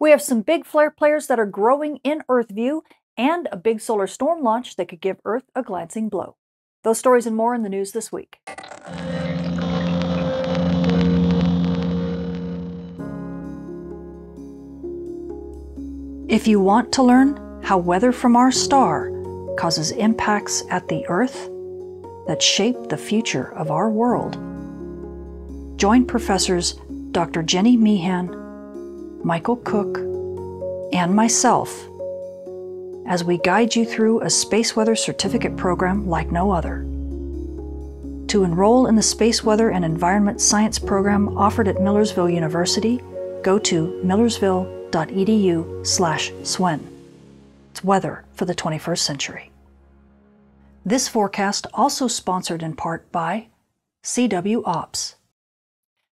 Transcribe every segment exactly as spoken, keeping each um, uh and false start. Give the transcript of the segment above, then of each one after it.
We have some big flare players that are growing in Earth view and a big solar storm launch that could give Earth a glancing blow. Those stories and more in the news this week. If you want to learn how weather from our star causes impacts at the Earth that shape the future of our world, join professors Doctor Jenny Meehan, Michael Cook, and myself as we guide you through a space weather certificate program like no other. To enroll in the Space Weather and Environment Science program offered at Millersville University, go to millersville dot e d u slash swen. It's weather for the twenty-first century. This forecast also sponsored in part by C W Ops.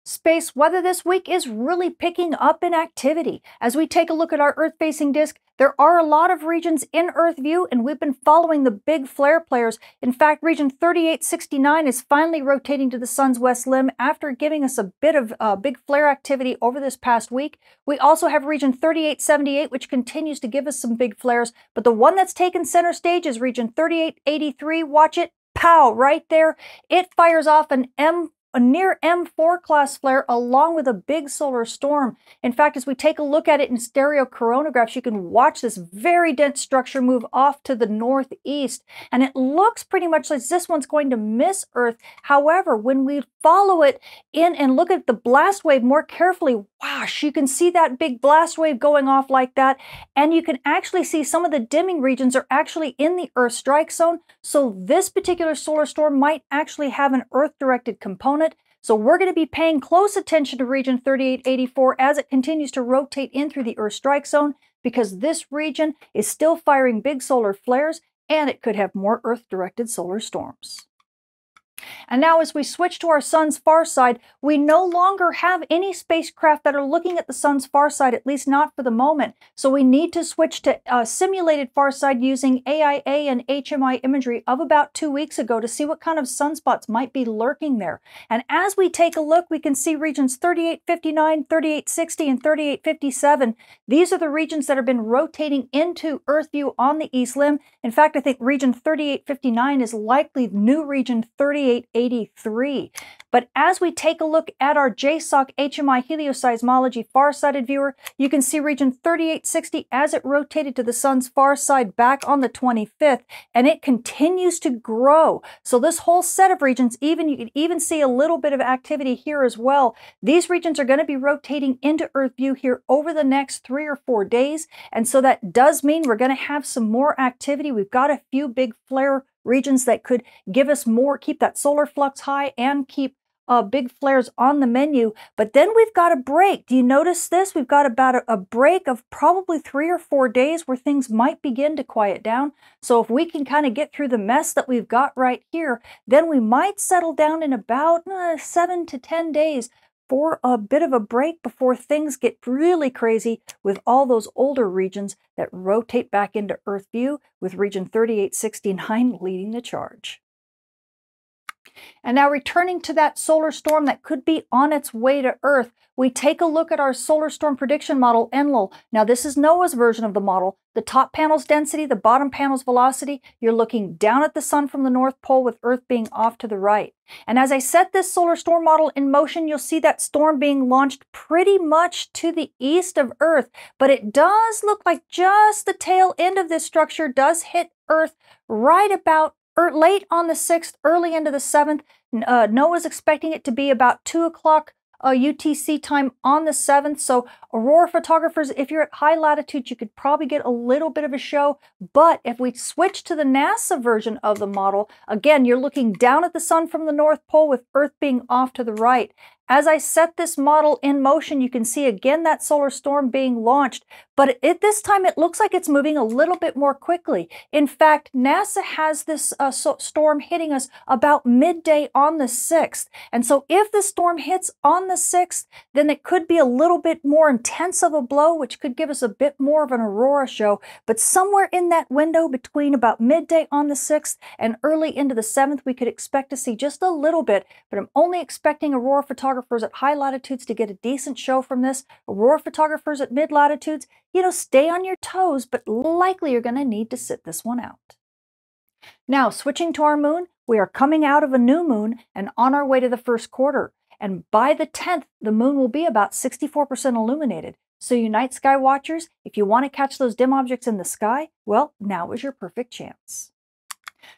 Space weather this week is really picking up in activity. As we take a look at our Earth-facing disk, there are a lot of regions in Earth view, and we've been following the big flare players. In fact, Region thirty-eight sixty-nine is finally rotating to the sun's west limb after giving us a bit of uh, big flare activity over this past week. We also have Region thirty-eight seventy-eight, which continues to give us some big flares, but the one that's taken center stage is Region thirty-eight eighty-three. Watch it, pow, right there. It fires off an M. A near M four class flare along with a big solar storm. In fact, as we take a look at it in stereo coronagraphs, you can watch this very dense structure move off to the northeast. And it looks pretty much like this one's going to miss Earth. However, when we follow it in and look at the blast wave more carefully, gosh, you can see that big blast wave going off like that. And you can actually see some of the dimming regions are actually in the Earth strike zone. So this particular solar storm might actually have an Earth-directed component. So we're going to be paying close attention to Region thirty-eight eighty-four as it continues to rotate in through the Earth strike zone, because this region is still firing big solar flares and it could have more Earth-directed solar storms. And now as we switch to our sun's far side, we no longer have any spacecraft that are looking at the sun's far side, at least not for the moment. So we need to switch to uh, simulated far side using A I A and H M I imagery of about two weeks ago to see what kind of sunspots might be lurking there. And as we take a look, we can see regions thirty-eight fifty-nine, thirty-eight sixty, and thirty-eight fifty-seven. These are the regions that have been rotating into Earth view on the east limb. In fact, I think region thirty-eight fifty-nine is likely new region thirty-eight eighty-three. But as we take a look at our J SOC H M I helioseismology far-sighted viewer, you can see region thirty-eight sixty as it rotated to the sun's far side back on the twenty-fifth, and it continues to grow. So this whole set of regions, even you can even see a little bit of activity here as well. These regions are going to be rotating into Earth view here over the next three or four days, and so that does mean we're going to have some more activity. We've got a few big flare regions that could give us more, keep that solar flux high and keep uh, big flares on the menu. But then we've got a break. Do you notice this? We've got about a, a break of probably three or four days where things might begin to quiet down. So if we can kind of get through the mess that we've got right here, then we might settle down in about uh, seven to ten days for a bit of a break before things get really crazy with all those older regions that rotate back into Earth view, with region thirty-eight sixty-nine leading the charge. And now returning to that solar storm that could be on its way to Earth, we take a look at our solar storm prediction model, Enlil. Now this is NOAA's version of the model. The top panel's density, the bottom panel's velocity. You're looking down at the sun from the North Pole with Earth being off to the right. And as I set this solar storm model in motion, you'll see that storm being launched pretty much to the east of Earth. But it does look like just the tail end of this structure does hit Earth right about Or late on the sixth, early into the seventh. Uh, NOAA's expecting it to be about two o'clock uh, U T C time on the seventh. So aurora photographers, if you're at high latitude, you could probably get a little bit of a show. But if we switch to the NASA version of the model, again, you're looking down at the sun from the North Pole with Earth being off to the right. As I set this model in motion, you can see again that solar storm being launched, but at this time it looks like it's moving a little bit more quickly. In fact, NASA has this uh, so storm hitting us about midday on the sixth. And so if the storm hits on the sixth, then it could be a little bit more intense of a blow, which could give us a bit more of an aurora show. But somewhere in that window between about midday on the sixth and early into the seventh, we could expect to see just a little bit, but I'm only expecting aurora photography photographers at high latitudes to get a decent show from this, aurora photographers at mid latitudes. You know, stay on your toes, but likely you're going to need to sit this one out. Now, switching to our moon, we are coming out of a new moon and on our way to the first quarter. And by the tenth, the moon will be about sixty-four percent illuminated. So you night sky watchers, if you want to catch those dim objects in the sky, well, now is your perfect chance.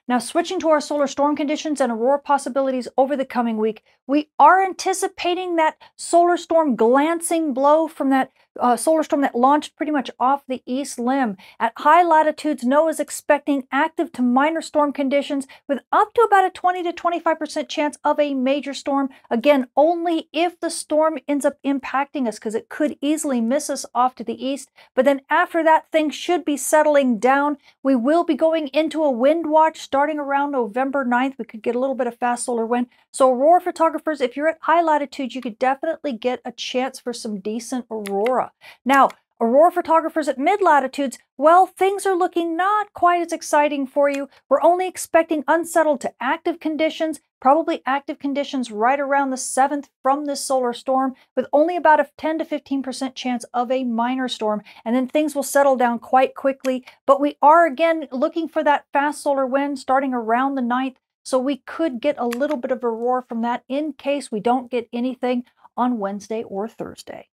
Now, switching to our solar storm conditions and aurora possibilities over the coming week, we are anticipating that solar storm glancing blow from that uh, solar storm that launched pretty much off the east limb. At high latitudes, NOAA is expecting active to minor storm conditions with up to about a twenty to twenty-five percent chance of a major storm. Again, only if the storm ends up impacting us, because it could easily miss us off to the east. But then after that, things should be settling down. We will be going into a wind watch starting around November ninth. We could get a little bit of fast solar wind. So aurora photographers, if you're at high latitudes, you could definitely get a chance for some decent aurora. Now, aurora photographers at mid-latitudes, well, things are looking not quite as exciting for you. We're only expecting unsettled to active conditions, probably active conditions right around the seventh from this solar storm, with only about a ten to fifteen percent chance of a minor storm. And then things will settle down quite quickly. But we are, again, looking for that fast solar wind starting around the ninth. So we could get a little bit of aurora from that in case we don't get anything on Wednesday or Thursday.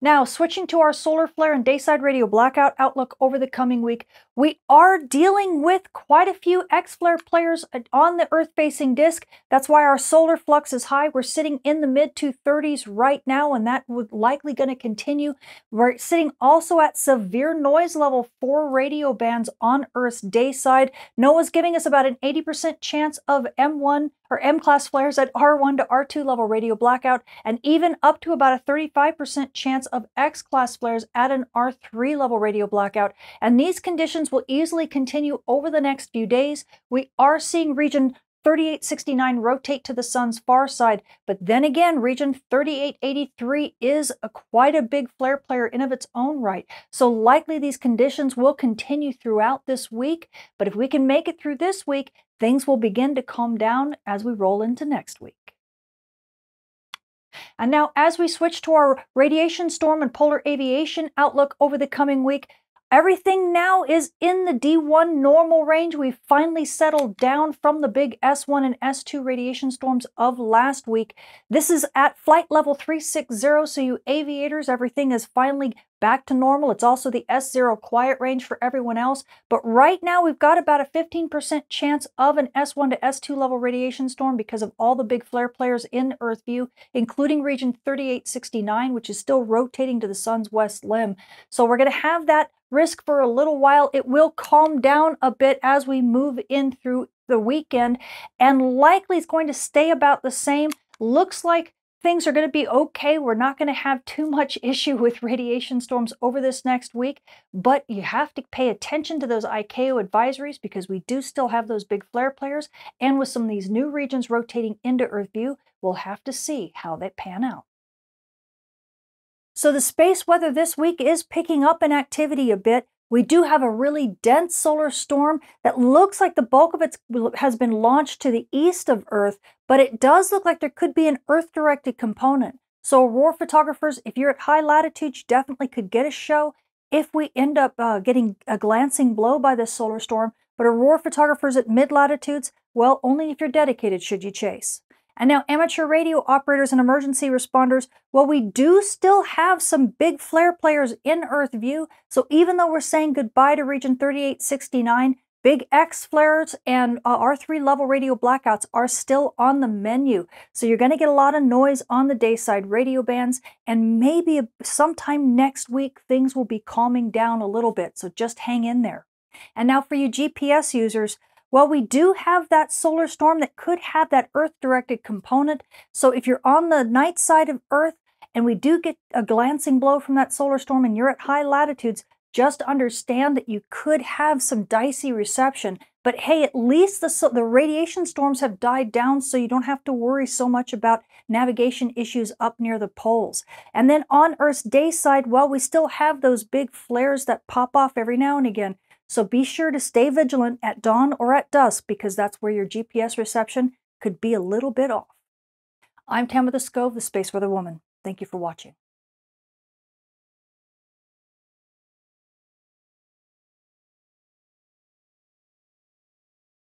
Now, switching to our solar flare and dayside radio blackout outlook over the coming week, we are dealing with quite a few X-flare players on the Earth-facing disk. That's why our solar flux is high. We're sitting in the mid two thirties right now, and that would likely going to continue. We're sitting also at severe noise level four radio bands on Earth's dayside. NOAA's giving us about an eighty percent chance of M one or M-class flares at R one to R two level radio blackout, and even up to about a thirty-five percent chance of X-class flares at an R three level radio blackout. And these conditions will easily continue over the next few days. We are seeing region thirty-eight sixty-nine rotate to the sun's far side, but then again, region thirty-eight eighty-three is a quite a big flare player in of its own right. So likely these conditions will continue throughout this week, but if we can make it through this week, things will begin to calm down as we roll into next week. And now, as we switch to our radiation storm and polar aviation outlook over the coming week, everything now is in the D one normal range. We've finally settled down from the big S one and S two radiation storms of last week. This is at flight level three sixty, so you aviators, everything is finally back to normal. It's also the S zero quiet range for everyone else. But right now, we've got about a fifteen percent chance of an S one to S two level radiation storm because of all the big flare players in Earth view, including region thirty-eight sixty-nine, which is still rotating to the sun's west limb. So we're going to have that risk for a little while. It will calm down a bit as we move in through the weekend, and likely it's going to stay about the same. Looks like things are going to be okay. We're not going to have too much issue with radiation storms over this next week, but you have to pay attention to those I C A O advisories because we do still have those big flare players, and with some of these new regions rotating into Earth view, we'll have to see how they pan out. So the space weather this week is picking up in activity a bit. We do have a really dense solar storm that looks like the bulk of it has been launched to the east of Earth, but it does look like there could be an Earth-directed component. So aurora photographers, if you're at high latitude, you definitely could get a show if we end up uh, getting a glancing blow by this solar storm. But aurora photographers at mid-latitudes, well, only if you're dedicated should you chase. And now, amateur radio operators and emergency responders, well, we do still have some big flare players in Earth view. So even though we're saying goodbye to region thirty-eight sixty-nine, big X flares and uh, R three level radio blackouts are still on the menu. So you're going to get a lot of noise on the dayside radio bands, and maybe sometime next week, things will be calming down a little bit. So just hang in there. And now for you G P S users, well, we do have that solar storm that could have that Earth-directed component. So if you're on the night side of Earth and we do get a glancing blow from that solar storm and you're at high latitudes, just understand that you could have some dicey reception. But hey, at least the, the radiation storms have died down, so you don't have to worry so much about navigation issues up near the poles. And then on Earth's day side, well, we still have those big flares that pop off every now and again. So be sure to stay vigilant at dawn or at dusk, because that's where your G P S reception could be a little bit off. I'm Tamitha Skov, the Space Weather Woman. Thank you for watching.